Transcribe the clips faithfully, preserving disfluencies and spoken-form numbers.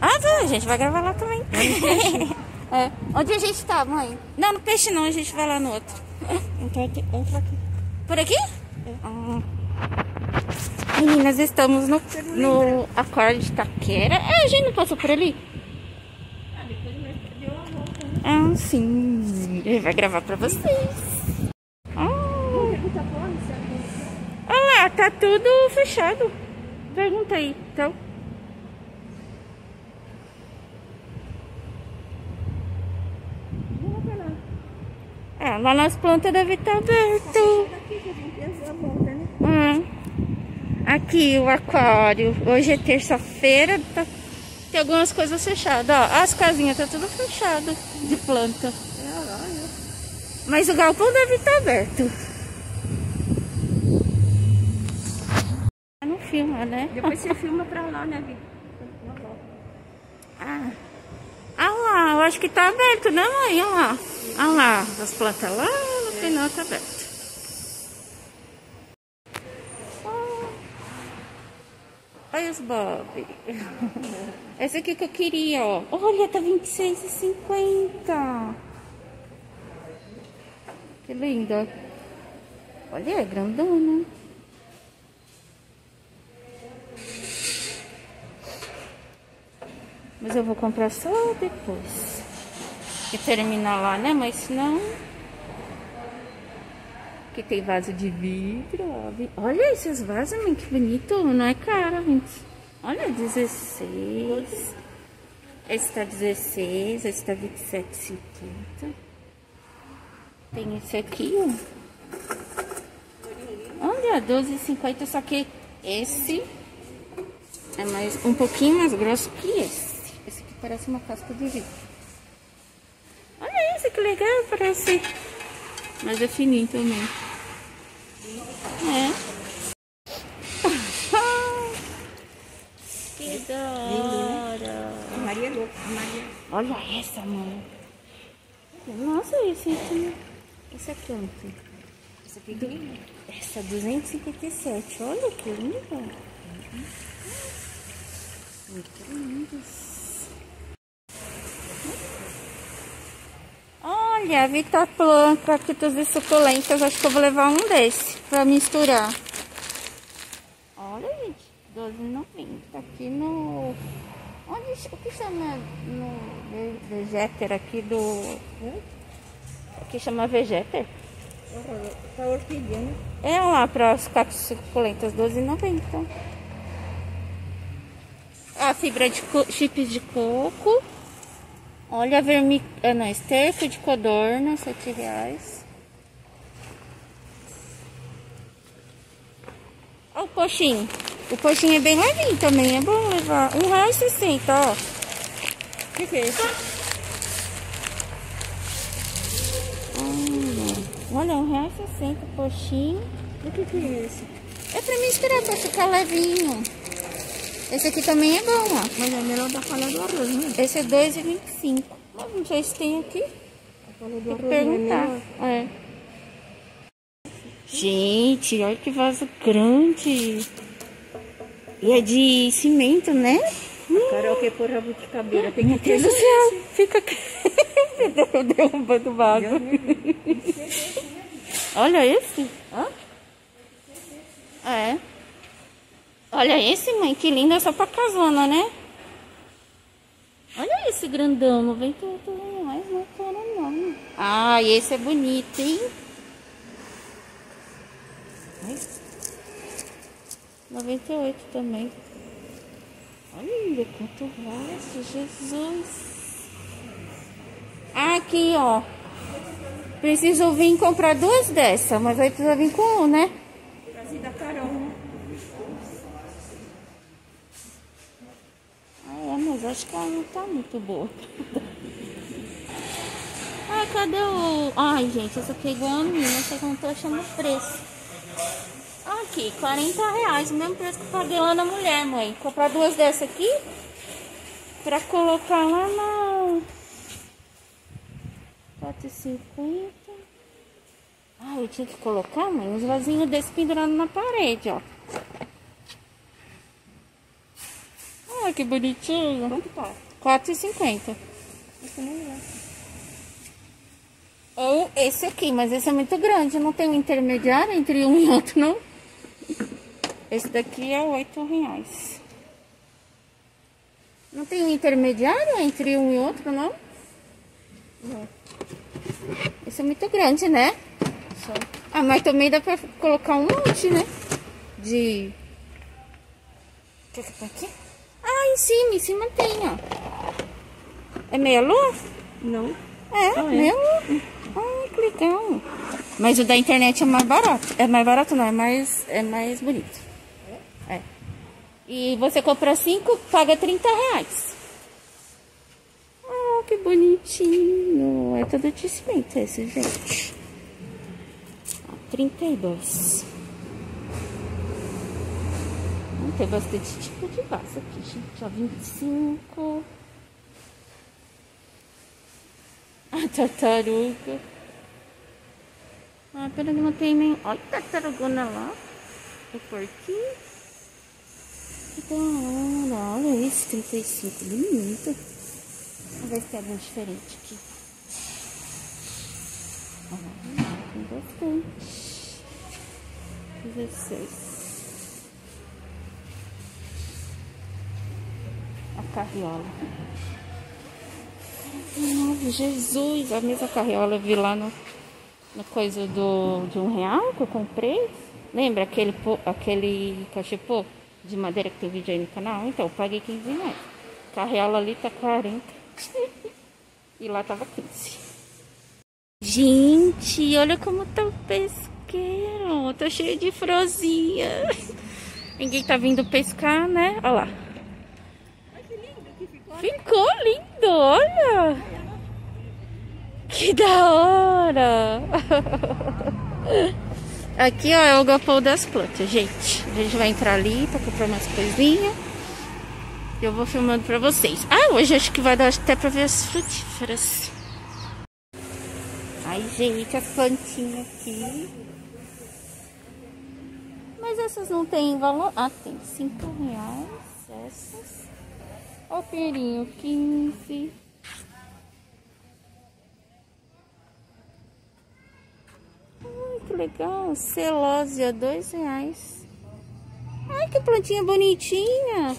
Ah, tá, a gente vai gravar lá também. É. Onde a gente tá, mãe? Não, no peixe não, a gente vai lá no outro. Entra aqui. Entra aqui. Por aqui? É. Ah. Meninas, estamos no, no Aquário de Itaquera. É, a gente não passou por ali? Ah, depois deu uma volta, né? Ah, sim. Ele vai gravar pra vocês. Ah. Olha lá, tá tudo fechado. Pergunta aí, então. É, lá nas plantas deve estar aberto. Ah. Aqui o aquário. Hoje é terça-feira. Tá... Tem algumas coisas fechadas. Ó, as casinhas tá tudo fechado de planta. Mas o galpão deve estar aberto. Não filma, né? Depois você filma pra lá, né, Vi? Ah. Ah lá, eu acho que tá aberto, né, mãe? Olha lá. Olha lá, as plantas lá no final tá aberto. Olha os bob. Essa aqui que eu queria, ó. Olha, tá vinte e seis reais e cinquenta. Que linda. Olha, é grandona. Mas eu vou comprar só depois que terminar lá, né? Mas senão... Aqui tem vaso de vidro. Olha esses vasos, mãe, que bonito. Não é caro, gente. Olha, dezesseis. Esse tá dezesseis, esse tá vinte e sete reais e cinquenta. Tem esse aqui, ó. Olha, doze reais e cinquenta, só que esse é mais, um pouquinho mais grosso que esse. Esse aqui parece uma casca de vidro. Olha isso, que legal, parece mais definido também. É. Que da hora. A Maria é louca. Maria. Olha essa, mano. Nossa, esse aqui. Essa é quanto? Essa pequenininha. Essa duzentos e cinquenta e sete. Olha que linda. Muito linda. Olha, Vitaplan, cactos de suculentas. Acho que eu vou levar um desse pra misturar. Olha, gente, doze reais e noventa. Aqui no... Onde, o que chama no Vegéter aqui do... O que chama Vegéter? Pra orquídea, né? É lá, para os cactos de suculentas, doze reais e noventa. A fibra de chip de coco. Olha a vermic... ah, não, esterco de codorna, sete reais. Olha o poxinho. O poxinho é bem levinho também, é bom levar. um real e sessenta, ó. O que que é isso? Olha, um real e sessenta o poxinho. O que que é isso? É pra misturar, pra ficar levinho. Esse aqui também é bom, ó. Mas é melhor da palha do arroz, né? Esse é dois reais e vinte e cinco. Não sei se tem aqui. Vou perguntar. É. Gente, olha que vaso grande. E é de cimento, né? Carol quer pôr rabuticabeira. Tem que ter. Meu Deus do céu. Fica... Derrubando o vaso. Olha esse. Hã? É. Olha esse, mãe, que lindo, é só pra casona, né? Olha esse grandão, não vem tanto mais, não quero não. Ah, esse é bonito, hein? noventa e oito também. Olha quanto vaso, Jesus. Aqui, ó. Preciso vir comprar duas dessas, mas aí precisa vir com um, né? Brasil da Carol. Mas acho que ela não tá muito boa. Ah, cadê o... Ai, gente, essa aqui é igual a minha, só que eu não tô achando o preço. Aqui, quarenta reais, o mesmo preço que eu paguei lá na mulher, mãe. Comprar duas dessas aqui pra colocar lá na... quatro reais e cinquenta. Ah, eu tinha que colocar, mãe, uns vasinhos desse pendurado na parede, ó. Olha que bonitinho. Quanto tá? quatro e cinquenta. Esse não é. Ou esse aqui, mas esse é muito grande. Não tem um intermediário entre um e outro, não? Esse daqui é oito reais. Não tem um intermediário entre um e outro, não? Não. Esse é muito grande, né? Só. Ah, mas também dá pra colocar um monte, né? De... O que é que tá aqui? Ah, em cima, em cima tem, ó. É meia lua? Não. É, ah, é. meia lua. Ah, que legal. Mas o da internet é mais barato. É mais barato não, é mais, é mais bonito. É? É. E você compra cinco, paga trinta reais. Ah, que bonitinho. É todo de cimento esse, gente. trinta e dois. Tem bastante tipo de vaso aqui, gente. Ó, vinte e cinco. A tartaruga. Ah, pera que não tem nem... Olha a tartarugona lá. O porquinho. Que da hora. Olha esse, trinta e cinco. Bonito. Vamos ver se tem algum diferente aqui. Ah, tem bastante. dezesseis. A carriola. Ai, Jesus, a mesma carriola eu vi lá no, no coisa do, de um real que eu comprei. Lembra aquele, aquele cachepô de madeira que tem vídeo aí no canal? Então, eu paguei quinze reais. Carriola ali tá quarenta. E lá tava quinze. Gente, olha como tá o pesqueiro. Tá cheio de frozinha. Ninguém tá vindo pescar, né? Olha lá. Ficou lindo, olha! Que da hora! Aqui, ó, é o galpão das plantas, gente. A gente vai entrar ali, tá comprando umas coisinhas. E eu vou filmando pra vocês. Ah, hoje acho que vai dar até pra ver as frutíferas. Ai, gente, as plantinhas aqui. Mas essas não tem valor... Ah, tem cinco reais essas. O perinho, quinze. Ai, que legal. Celósia, dois reais. Ai, que plantinha bonitinha.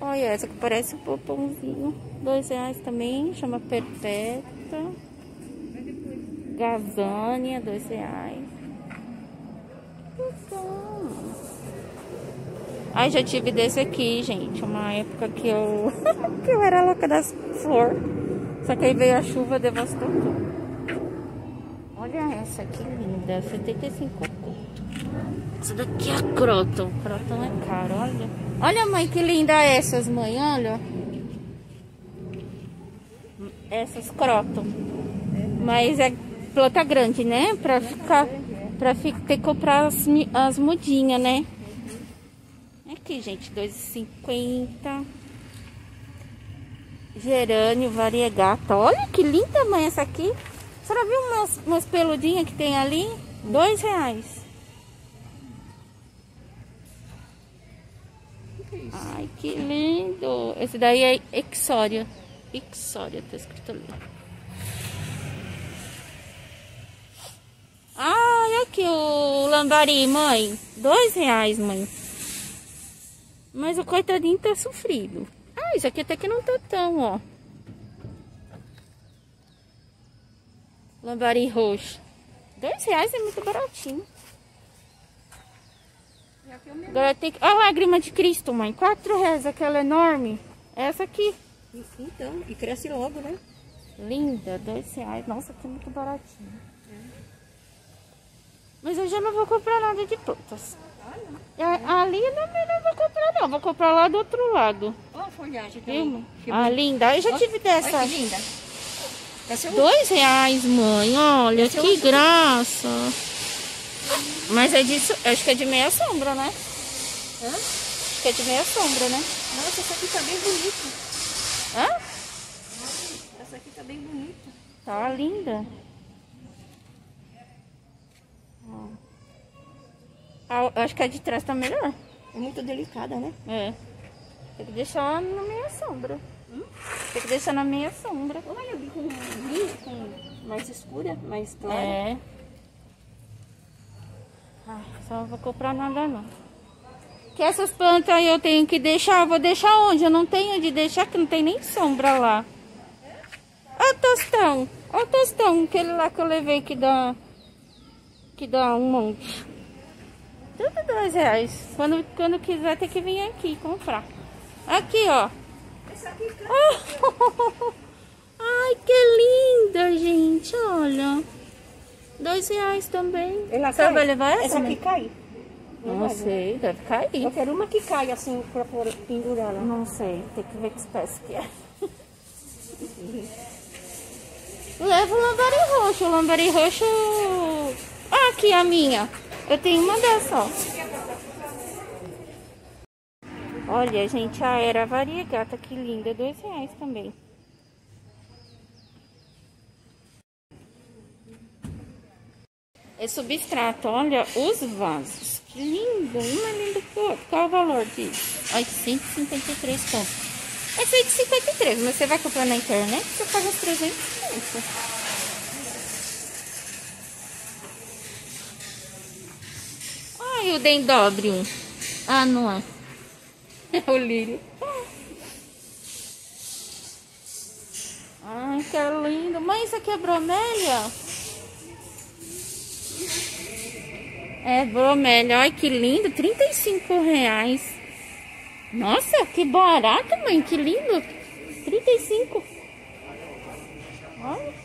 Olha essa que parece um popãozinho. dois reais também. Chama Perpétua. Gazânia, dois reais. Que legal. Ai, já tive desse aqui, gente. Uma época que eu, que eu era louca das flores. Só que aí veio a chuva, devastou tudo. Olha essa que linda. setenta e cinco. Essa daqui é a Croton. Croton é caro, olha. Olha, mãe, que linda essas, mãe. Olha. Essas Croton. Mas é planta grande, né? Pra ficar... Pra ficar, ter que comprar as, as mudinhas, né? Aqui, gente, dois e cinquenta. Gerânio variegata. Olha que linda, mãe, essa aqui. A senhora viu umas, umas peludinhas que tem ali? Dois reais. Que ai, que lindo. Esse daí é Ixória. Ixória, tá escrito ali. Ah, olha aqui o lambari, mãe. Dois reais, mãe. Mas o coitadinho tá sofrido. Ah, isso aqui até que não tá tão, ó. Lambarim roxo. Dois reais é muito baratinho. Agora tem que... Ó, a lágrima de Cristo, mãe. Quatro reais, aquela enorme. Essa aqui. Então, e cresce logo, né? Linda, dois reais. Nossa, que muito baratinho. É. Mas eu já não vou comprar nada de plantas. Ali eu não vou comprar não, vou comprar lá do outro lado. Olha a folhagem também. Ah, linda, eu já tive dessa. Olha que linda. Dois reais, mãe, olha, que graça. Mas é disso, acho que é de meia sombra, né? Hã? Acho que é de meia sombra, né? Nossa, essa aqui tá bem bonita. Hã? Essa aqui tá bem bonita. Tá linda. Ó. Acho que a de trás tá melhor. É muito delicada, né? É. Tem que deixar na minha sombra. Hum? Tem que deixar na minha sombra. Olha, o bico com mais escura, mais clara. É. Ai, só não vou comprar nada não. Que essas plantas aí eu tenho que deixar. Eu vou deixar onde? Eu não tenho de deixar, que não tem nem sombra lá. Olha o tostão. Olha o tostão, aquele lá que eu levei que dá... Que dá um monte. Tudo dois reais. Quando, quando quiser tem que vir aqui comprar. Aqui, ó. Esse aqui é oh. Ai, que linda, gente. Olha. Dois reais também. Ela Você cai? Vai levar essa? Essa aqui cai? Não, não sei, deve cair. Eu quero uma que caia assim pra pendurar. Não sei, tem que ver que espécie que é. Leva o lambarim roxo. O lambarim roxo... Ah, aqui a minha. Eu tenho uma dessa, ó. Olha, gente, a era variegata, que linda. Dois reais também. É substrato, olha os vasos. Que lindo, uma linda cor. Qual o valor disso? Olha, cento e cinquenta e três pontos. É cento e cinquenta e três, mas você vai comprar na internet, você paga os trezentos e cinquenta. E o dendrobium? Ah, não é. É o lírio. Ai, que lindo. Mãe, isso aqui é bromélia? É bromélia. Olha que lindo. trinta e cinco reais. Nossa, que barato, mãe. Que lindo. trinta e cinco. Olha.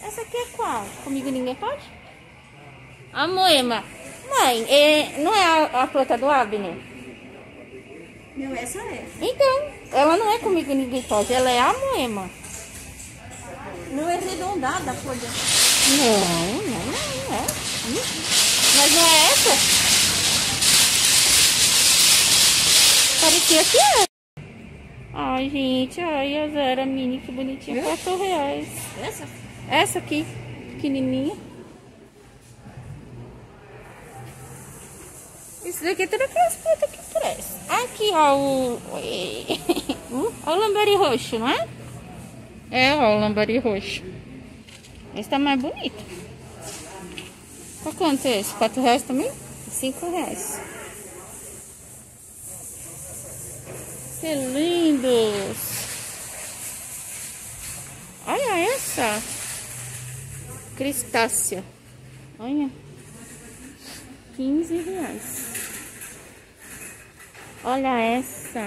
Essa aqui é qual? Comigo ninguém pode? A Moema. Mãe, é, não é a, a planta do Abner? Não, essa é. Então, ela não é comigo ninguém pode, ela é a Moema. Não é arredondada a folha. Não, não, não, não é. Mas não é essa? Parecia que era. Ai, gente, ai, a Zera mini, que bonitinha. quatro reais. Essa? Essa aqui, pequenininha. Isso daqui é tudo aquelas plantas que crescem. Aqui, ó, o... Olha o lambari roxo, não é? É, ó, o lambari roxo. Esse tá mais bonito. Qual quanto é esse? quatro reais também? cinco reais. Que lindos! Olha essa! Cristácea. Olha. quinze reais. Olha essa.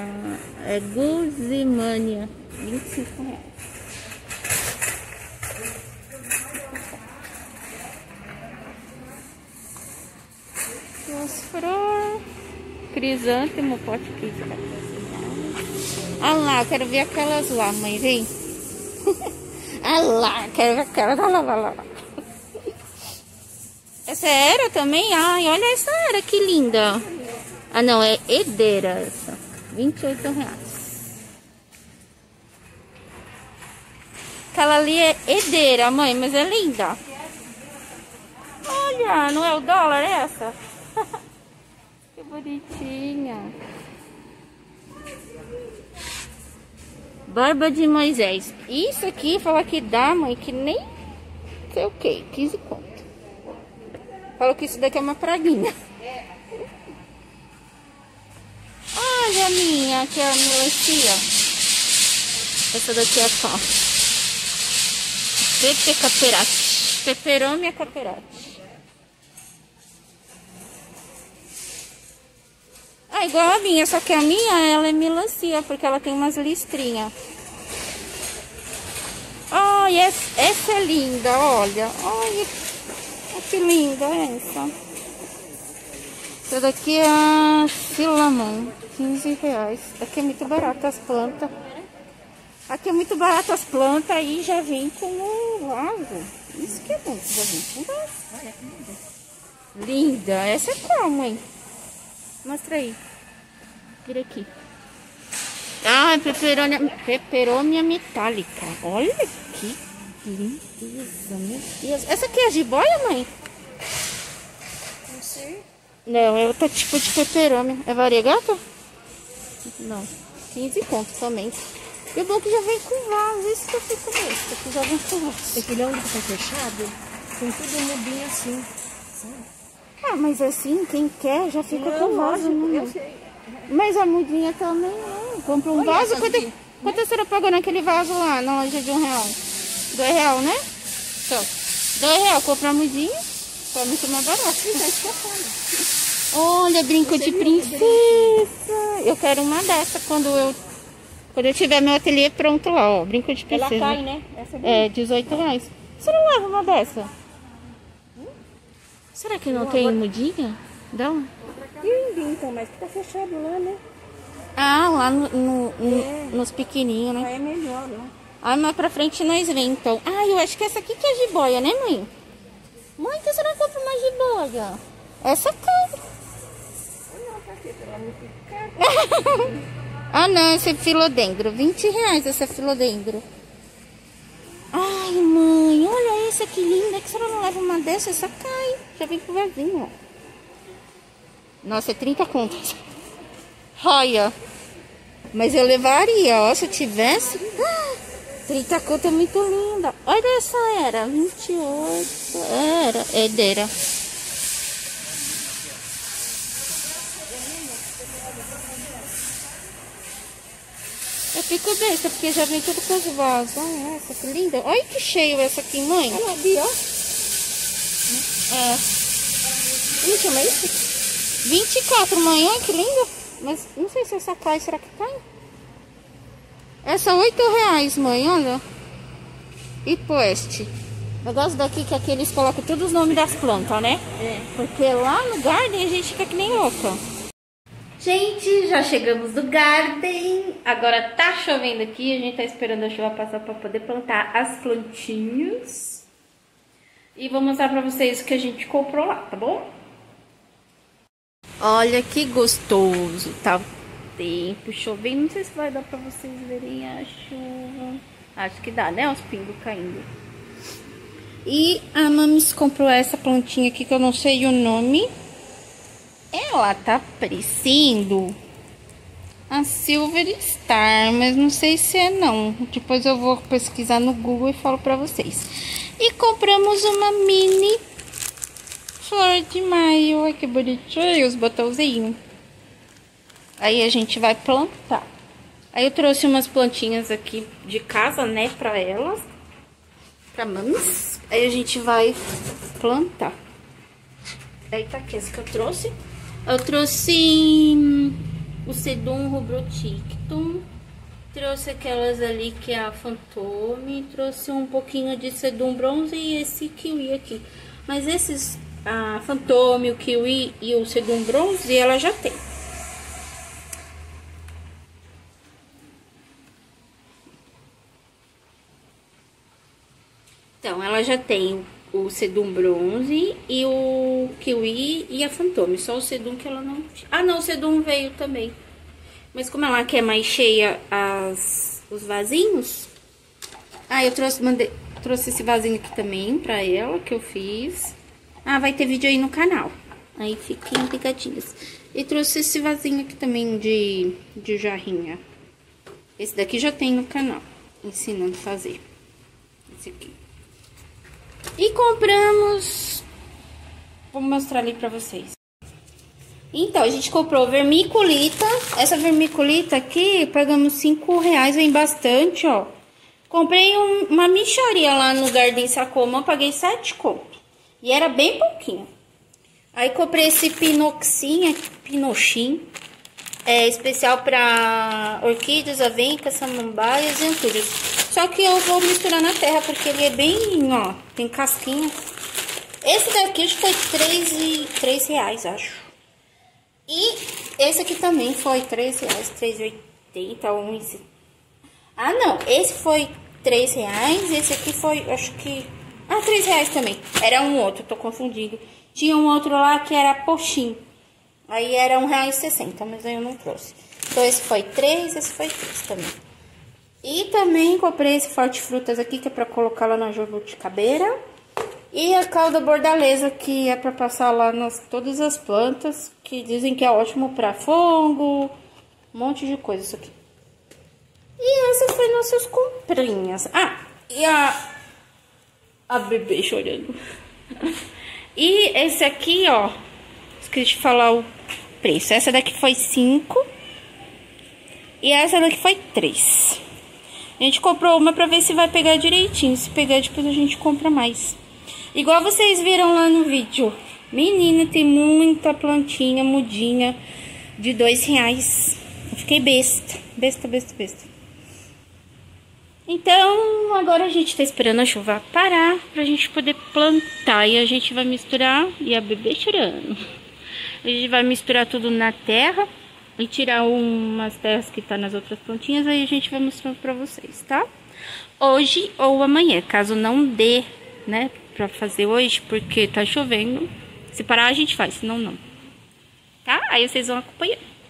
É Guzimania. vinte e cinco reais. As flores. Crisântemo, pote aqui. Olha lá, eu quero ver aquelas lá, mãe. Vem. Olha lá, quero ver aquelas. Olha lá, olha lá. Essa era também? Ai, olha essa era, que linda. Ah, não, é Hedeira essa. vinte e oito reais. Aquela ali é Hedeira, mãe, mas é linda. Olha, não é o dólar essa? Que bonitinha. Barba de Moisés. Isso aqui, fala que dá, mãe, que nem sei o que, quinze contos. Falou que isso daqui é uma praguinha. Olha a minha, que é a melancia. Essa daqui é só. Peperomia caperata. Ah, igual a minha, só que a minha, ela é melancia, porque ela tem umas listrinhas. Oh, essa, essa é linda, olha. Olha que... Que linda é essa. Essa daqui é a Silamão, quinze reais. Aqui é muito barato as plantas. Aqui é muito barato as plantas e já vem com o vaso. Isso que é bom, já vem com o vaso. Olha que linda. Linda. Essa é qual, mãe? Mostra aí. Vira aqui. Ah, é Peperomia metálica. Olha aqui. Lindeza, meu Deus. Essa aqui é a jiboia, mãe? Sim. Não, é outro tipo de peperômia. É variegata? Não. quinze contos somente. E o bom que já vem com vaso. Isso que eu fico besta, que já vem com vaso. Esse leão que tá fechado, com tudo mudinho assim. Sabe? Ah, mas assim, quem quer já fica não, com vaso, né? Eu sei. Mas a mudinha também não. Compra um Olha vaso. Quanto, aqui, quanto né? a senhora pagou naquele vaso lá na loja de um real? Dois real, né? Então, dois real. Compra a mudinha. Tá muito mais barato. Olha, brinco de princesa. Eu quero uma dessa quando eu, quando eu tiver meu ateliê pronto lá, ó. Brinco de princesa. Ela cai, né? Essa é, dezoito reais. Você não leva uma dessa? Hum? Será que não, não tem agora... mudinha? Dá uma. Tem brinco, mas que tá fechado lá, né? Ah, lá no, no, no, é. nos pequenininhos, né? Aí é melhor, né? Ah, mas pra frente nós vemos, então. Ah, eu acho que essa aqui que é jiboia, né, mãe? Mãe, então você não compra uma jiboia? Essa cobra. Ah, não, esse é filodendro. vinte reais essa é filodendro. Ai, mãe, olha essa que linda. Que se ela não leva uma dessa, essa cai. Já vem com o vasinho, ó. Nossa, é trinta contos. Olha. Mas eu levaria, ó, se eu tivesse. trinta conto é muito linda. Olha essa era. vinte e oito. Era. Hedeira. Eu fico besta, porque já vem tudo com os vasos. Olha essa que linda. Olha que cheio essa aqui, mãe. Olha ali, ó. É. Como chama isso? vinte e quatro, mãe. Olha que linda. Mas não sei se essa cai. Será que cai? Essa oito reais, mãe, olha. Hipoeste. O negócio daqui que aqui eles colocam todos os nomes das plantas, né? É. Porque lá no garden a gente fica que nem louca. Gente, já chegamos do garden. Agora tá chovendo aqui. A gente tá esperando a chuva passar pra poder plantar as plantinhas. E vou mostrar pra vocês o que a gente comprou lá, tá bom? Olha que gostoso, tá? Tempo chovendo, não sei se vai dar pra vocês verem a chuva. Acho que dá, né? Os pingos caindo. E a Mamis comprou essa plantinha aqui que eu não sei o nome. Ela tá parecendo a Silver Star, mas não sei se é não. Depois eu vou pesquisar no Google e falo pra vocês. E compramos uma mini flor de maio. Olha que bonitinho os botãozinhos. Aí a gente vai plantar. Aí eu trouxe umas plantinhas aqui de casa, né, pra elas. Pra mamas. Aí a gente vai plantar. Aí tá aqui essa que eu trouxe. Eu trouxe hum, o Sedum Rubrotinctum. Trouxe aquelas ali que é a Fantôme. Trouxe um pouquinho de Sedum Bronze e esse Kiwi aqui. Mas esses, a Fantôme, o Kiwi e o Sedum Bronze, ela já tem. Então, ela já tem o Sedum Bronze e o Kiwi e a Fantôme. Só o Sedum que ela não tinha. Ah, não, o Sedum veio também. Mas como ela quer mais cheia as, os vasinhos... Ah, eu trouxe, mandei, trouxe esse vasinho aqui também pra ela, que eu fiz. Ah, vai ter vídeo aí no canal. Aí fiquem ligadinhas. E trouxe esse vasinho aqui também de, de jarrinha. Esse daqui já tem no canal, ensinando a fazer. Esse aqui. E compramos, vou mostrar ali pra vocês. Então, a gente comprou vermiculita. Essa vermiculita aqui, pagamos cinco reais, vem bastante, ó. Comprei um, uma micharia lá no Garden Sacoma, paguei sete conto. E era bem pouquinho. Aí comprei esse pinoxim, pinoxim. É especial pra orquídeas, avencas, samambaias e anturas. Só que eu vou misturar na terra, porque ele é bem, ó, tem casquinha. Esse daqui acho que foi três reais, acho. E esse aqui também foi três reais, três e oitenta, onze. Ah, não, esse foi três reais, esse aqui foi, acho que... Ah, três reais também. Era um outro, tô confundindo. Tinha um outro lá que era poxim. Aí era um real e sessenta, mas aí eu não trouxe. Então, esse foi três, esse foi três também. E também comprei esse forte frutas aqui, que é pra colocar lá na jabuticabeira. E a calda bordaleza, que é para passar lá nas todas as plantas, que dizem que é ótimo para fungo, um monte de coisa isso aqui. E essas foram nossas comprinhas. Ah, e a... a bebê chorando. E esse aqui, ó, esqueci de falar o preço. Essa daqui foi cinco. E essa daqui foi três. A gente comprou uma pra ver se vai pegar direitinho. Se pegar, depois a gente compra mais. Igual vocês viram lá no vídeo. Menina, tem muita plantinha, mudinha, de dois reais. Eu fiquei besta. Besta, besta, besta. Então, agora a gente tá esperando a chuva parar pra gente poder plantar. E a gente vai misturar, e a bebê tirando. A gente vai misturar tudo na terra e tirar umas terras que tá nas outras plantinhas. Aí a gente vai mostrando pra vocês, tá? Hoje ou amanhã, caso não dê, né, pra fazer hoje, porque tá chovendo. Se parar a gente faz, senão não. Tá? Aí vocês vão acompanhando.